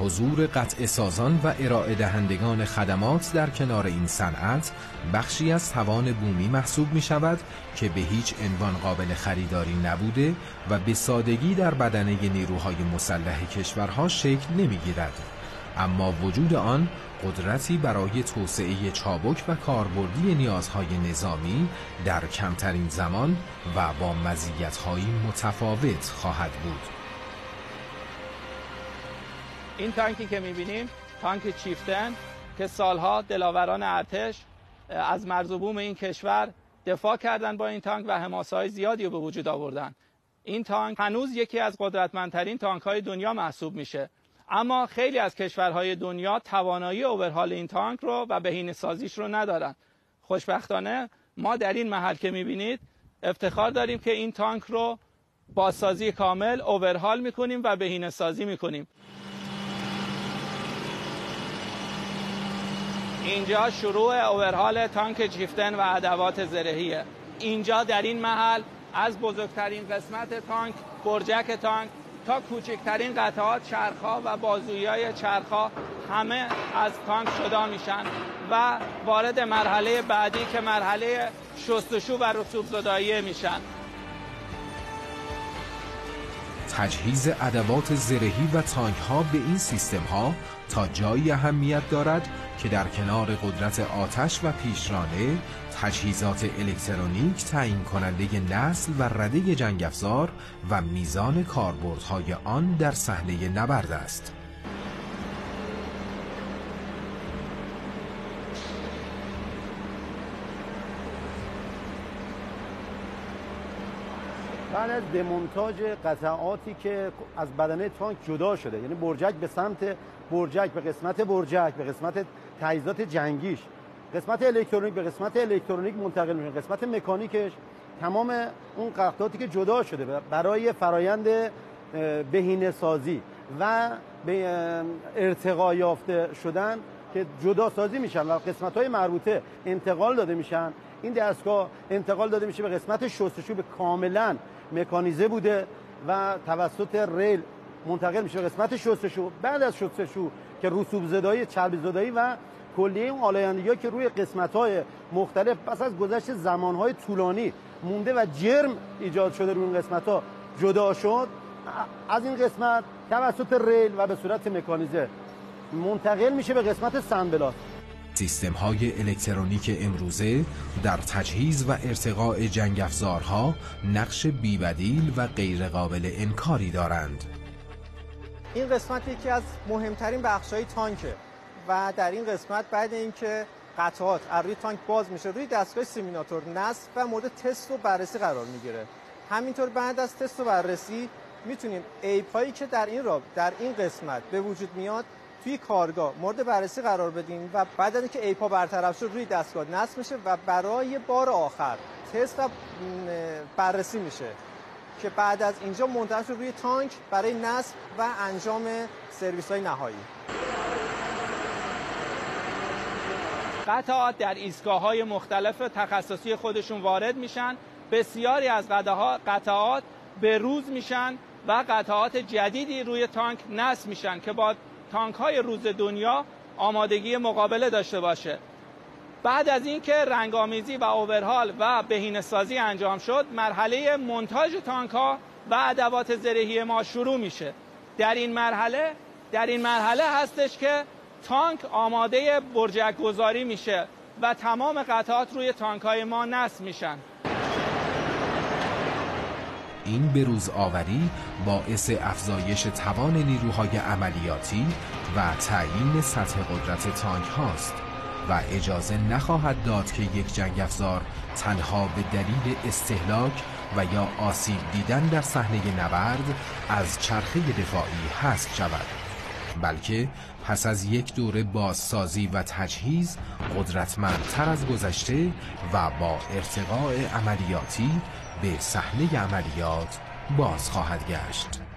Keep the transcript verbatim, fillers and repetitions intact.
حضور قطع سازان و ارائه دهندگان خدمات در کنار این صنعت بخشی از توان بومی محسوب می شود که به هیچ عنوان قابل خریداری نبوده و به سادگی در بدنه نیروهای مسلح کشورها شکل نمی گیرد. اما وجود آن قدرتی برای توسعه چابک و کاربردی نیازهای نظامی در کمترین زمان و با مزیت‌های متفاوت خواهد بود. این تانکی که می‌بینیم تانک چیفتن که سالها دلاوران ارتش از مرز و بوم این کشور دفاع کردن با این تانک و حماسه‌های زیادی رو به وجود آوردن. این تانک هنوز یکی از قدرتمندترین تانک‌های دنیا محسوب میشه. اما خیلی از کشورهای دنیا توانایی اوورهال این تانک رو و بهینه سازیش رو ندارن. خوشبختانه ما در این محل که میبینید افتخار داریم که این تانک رو بازسازی کامل اوورهال میکنیم و بهینه سازی میکنیم. اینجا شروع اوورهال تانک چیفتن و ادوات زرهیه. اینجا در این محل از بزرگترین قسمت تانک، برجک تانک تا کوچکترین قطعات چرخ‌ها و بازویای چرخ‌ها همه از تانک جدا میشن و وارد مرحله بعدی که مرحله شستشو و رسوب زدایی میشن. تجهیز ادوات زرهی و تانک‌ها به این سیستم‌ها تا جایی اهمیت دارد که در کنار قدرت آتش و پیشرانه، تجهیزات الکترونیک تعیین کننده نسل و رده جنگ‌افزار و میزان کاربردهای آن در صحنه نبرد است. بعد از دمونتاژ قطعاتی که از بدنه تانک جدا شده، یعنی برجک به سمت برجک، به قسمت برجک، به قسمت تجهیزات جنگیش، قسمت الکترونیک به قسمت الکترونیک منتقل میشه، قسمت مکانیکش، تمام اون قطعاتی که جدا شده برای فرایند بهینه سازی و به ارتقا یافته شدن که جدا سازی میشن و قسمت‌های مربوطه انتقال داده میشن. این دستگاه انتقال داده میشه به قسمت شستشو، به کاملا مکانیزه بوده و توسط ریل منتقل میشه قسمت شستشو. بعد از شستشو که رسوب زدایی، چربی زدایی و کلیه اون آلایندگی‌ها که روی قسمت‌های مختلف پس از گذشت زمان‌های طولانی مونده و جرم ایجاد شده روی اون قسمت‌ها جدا شد، از این قسمت توسط ریل و به صورت مکانیزه منتقل میشه به قسمت سنبلاس. سیستم‌های الکترونیک امروزه در تجهیز و ارتقاء جنگ‌افزارها نقش بی‌بدیل و غیرقابل انکاری دارند. این قسمت یکی از مهمترین بخش‌های تانکه و در این قسمت بعد اینکه قطعات از روی تانک باز میشه، روی دستگاه سیمیناتور نصب و مورد تست و بررسی قرار میگیره. همینطور بعد از تست و بررسی میتونیم عیب‌هایی که در این راب در این قسمت به وجود میاد توی کارگاه مورد بررسی قرار بدیم و بعد از اینکه عیب‌ها برطرف شد روی دستگاه نصب میشه و برای بار آخر تست و بررسی میشه که بعد از اینجا منتقل شد روی تانک برای نصب و انجام سرویس‌های نهایی. قطعات در ایستگاه‌های مختلف تخصصی خودشون وارد میشن. بسیاری از قطعات به روز میشن و قطعات جدیدی روی تانک نصب میشن که با تانک‌های روز دنیا آمادگی مقابله داشته باشه. بعد از اینکه رنگامیزی و اوورهال و بهینه‌سازی انجام شد، مرحله مونتاژ تانک‌ها و ادوات زرهی ما شروع میشه. در این مرحله در این مرحله هستش که تانک آماده برجک گذاری میشه و تمام قطعات روی تانک‌های ما نصب میشن. این بروز آوری باعث افزایش توان نیروهای عملیاتی و تعیین سطح قدرت تانک هاست و اجازه نخواهد داد که یک جنگ‌افزار تنها به دلیل استهلاک و یا آسیب دیدن در صحنه نبرد از چرخه دفاعی حذف شود، بلکه پس از یک دوره بازسازی و تجهیز قدرتمندتر از گذشته و با ارتقاء عملیاتی به صحنه عملیات باز خواهد گشت.